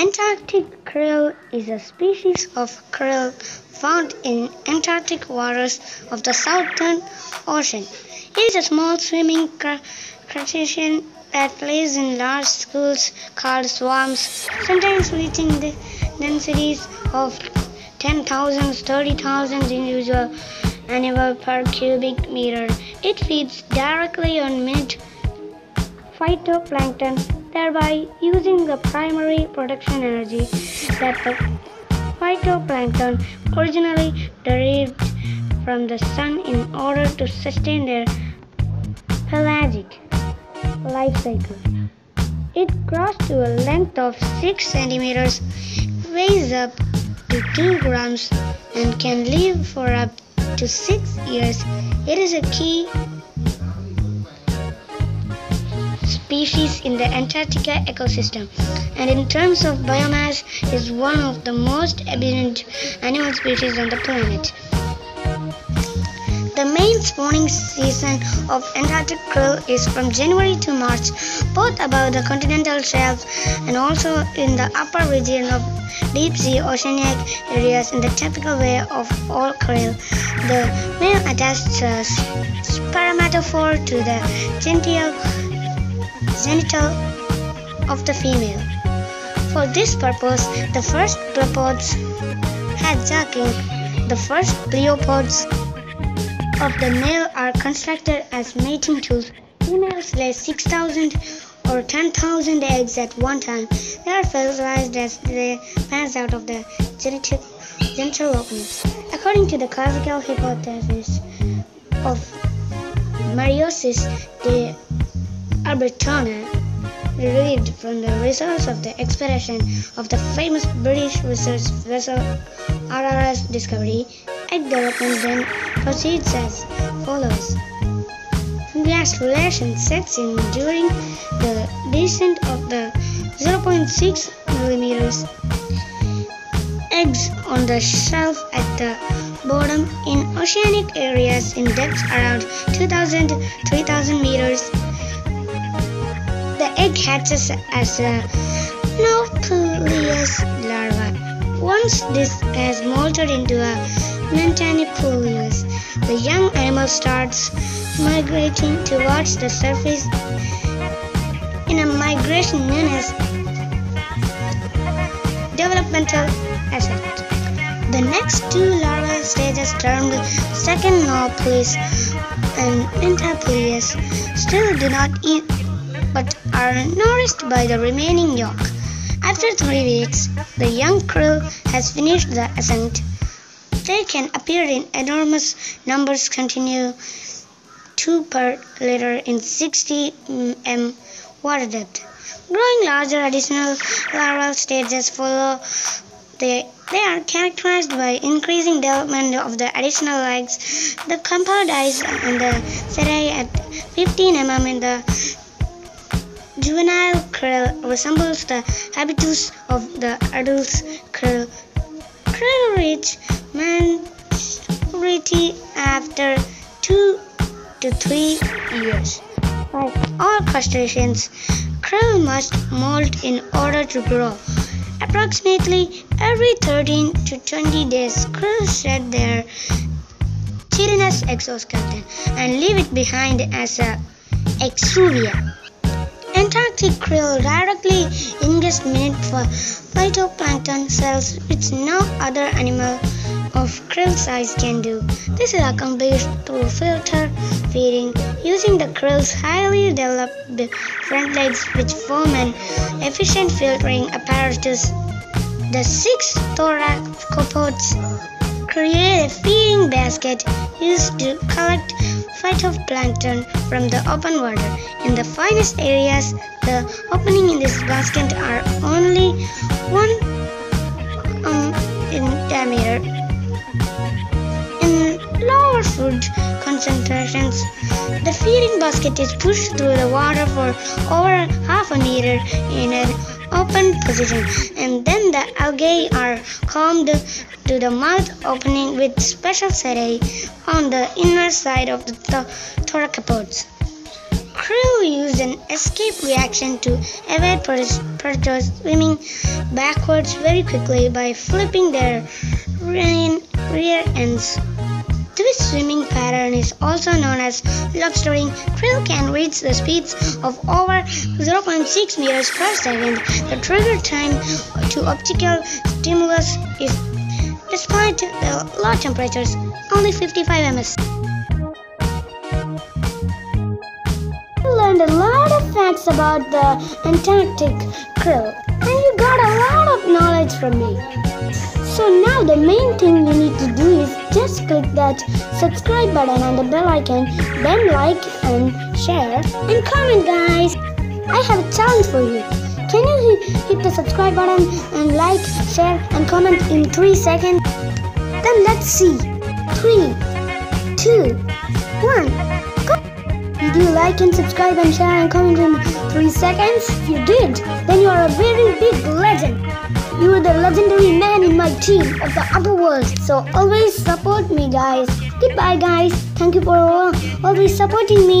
Antarctic krill is a species of krill found in Antarctic waters of the Southern Ocean. It is a small swimming crustacean that lives in large schools called swarms, sometimes reaching the densities of 10,000 to 30,000 individual animals per cubic meter. It feeds directly on mint phytoplankton, thereby using the primary production energy that the phytoplankton originally derived from the sun in order to sustain their pelagic life cycle. It grows to a length of 6 centimeters, weighs up to 2 grams, and can live for up to 6 years. It is a key species in the Antarctica ecosystem, and in terms of biomass is one of the most abundant animal species on the planet. The main spawning season of Antarctic krill is from January to March, both above the continental shelf and also in the upper region of deep sea oceanic areas. In the typical way of all krill, the male attaches a spermatophore to the genital of the female. For this purpose, the first pleopods hatching, the first pleopods of the male are constructed as mating tools. Females lay 6,000 or 10,000 eggs at one time. They are fertilized as they pass out of the genital openings. According to the classical hypothesis of meiosis, they Albertona, derived from the results of the exploration of the famous British research vessel RRS Discovery. Egg development then proceeds as follows. Gas relation sets in during the descent of the 0.6 mm eggs on the shelf at the bottom in oceanic areas in depths around 2,000 to 3,000 meters. The egg hatches as a nauplius larva. Once this has molted into a nantanipulus, the young animal starts migrating towards the surface in a migration known as developmental ascent. The next two larval stages, termed second nauplius and mentaplius, still do not eat but are nourished by the remaining yolk. After 3 weeks, the young krill has finished the ascent. They can appear in enormous numbers, continue 2 per liter in 60 mm water depth. Growing larger, additional larval stages follow. They are characterized by increasing development of the additional legs, the compound eyes, and the setae at 15 mm in the juvenile krill resembles the habitus of the adult krill. Krill reach maturity after 2 to 3 years. Like all crustaceans, krill must molt in order to grow. Approximately every 13 to 20 days, krill shed their chitinous exoskeleton and leave it behind as a exuvia. Antarctic krill directly ingests minute phytoplankton cells, which no other animal of krill size can do. This is accomplished through filter feeding using the krill's highly developed front legs, which form an efficient filtering apparatus. The 6 thoracopods create a feeding basket used to collect phytoplankton from the open water. In the finest areas, the opening in this basket are only 1 in diameter. In lower food concentrations, the feeding basket is pushed through the water for over half a meter in an open position, and then the algae are combed to the mouth opening with special setae on the inner side of the thoracopods. Krill used an escape reaction to evade predators, swimming backwards very quickly by flipping their rear ends. This swimming pattern is also known as lobstering. Krill can reach the speeds of over 0.6 meters per second. The trigger time to optical stimulus is, despite the low temperatures, only 55 ms. You learned a lot of facts about the Antarctic krill, and you got a lot of knowledge from me. So now the main thing you need to do is just click that subscribe button and the bell icon, then like and share and comment, guys. I have a challenge for you. Can you hit the subscribe button and like, share and comment in 3 seconds? Then let's see. 3, 2, 1, go! Did you like and subscribe and share and comment in 3 seconds? You did! Then you are a very big legend. You are the legendary man in my team of the Appu World. So always support me, guys. Goodbye, guys. Thank you for always supporting me.